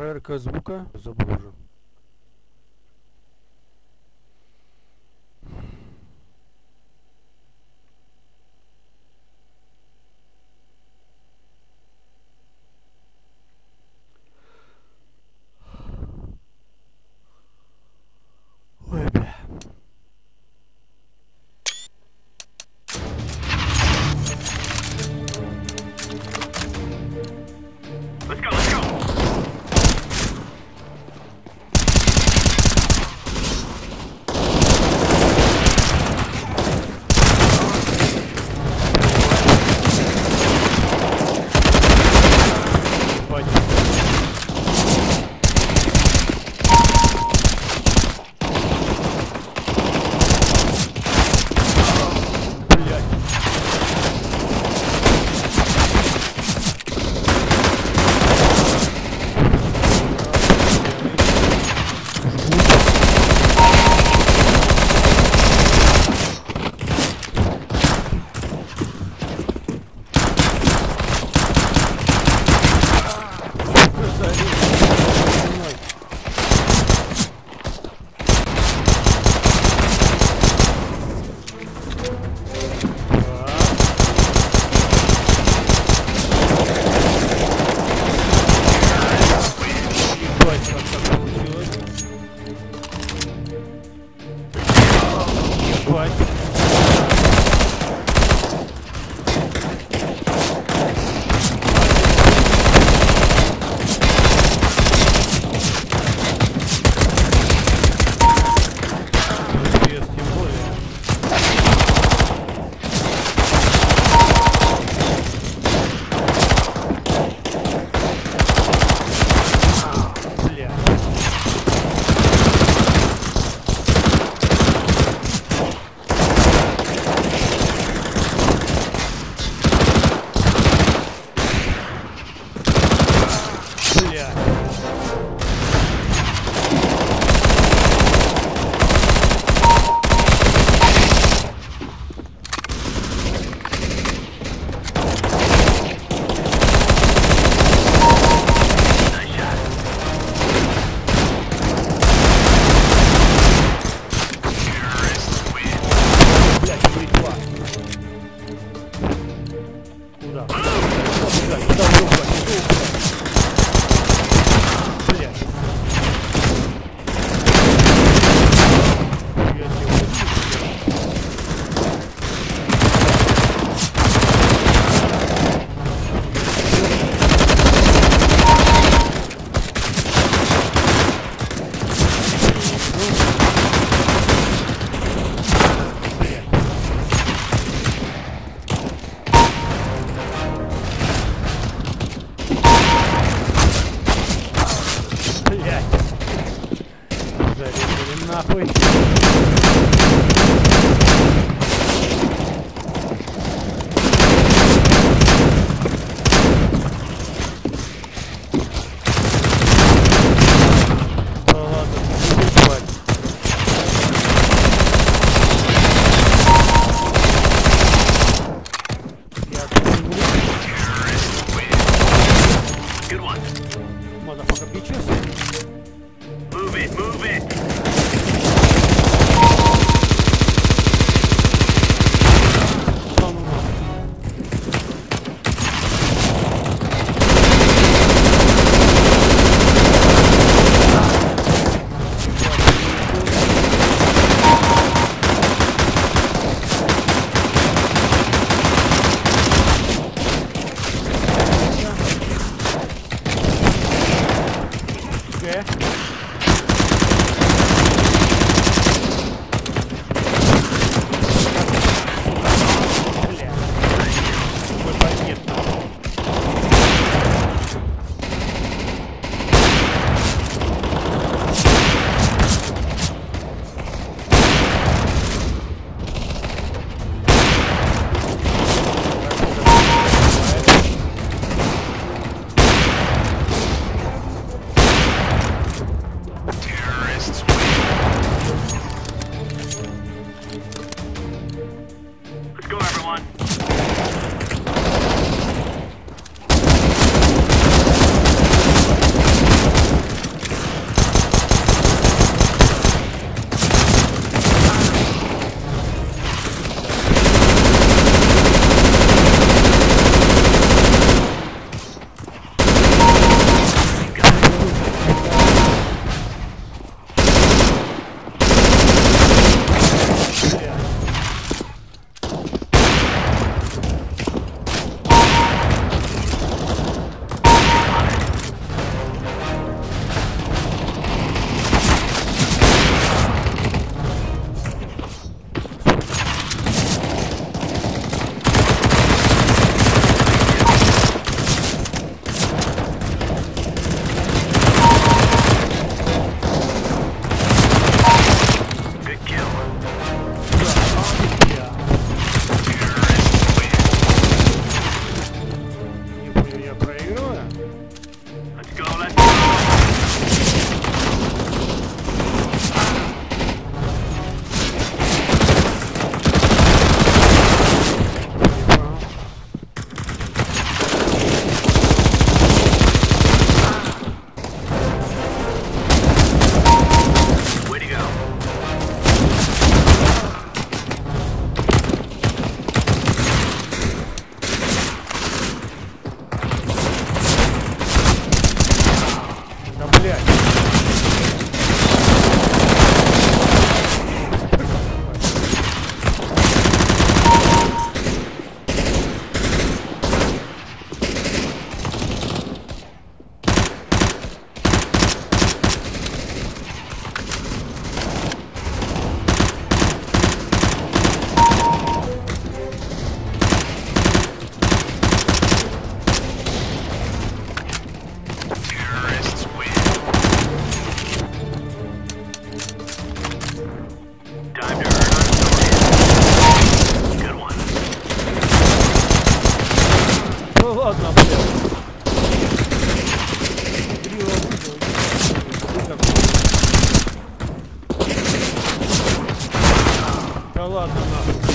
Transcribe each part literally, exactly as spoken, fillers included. Проверка звука. Забыл уже. ладно, надо.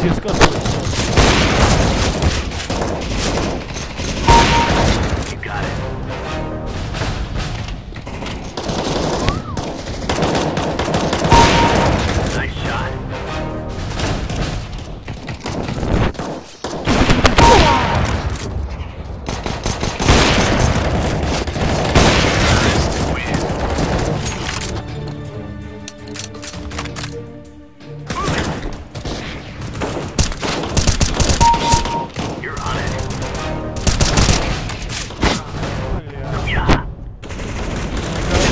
Let's go.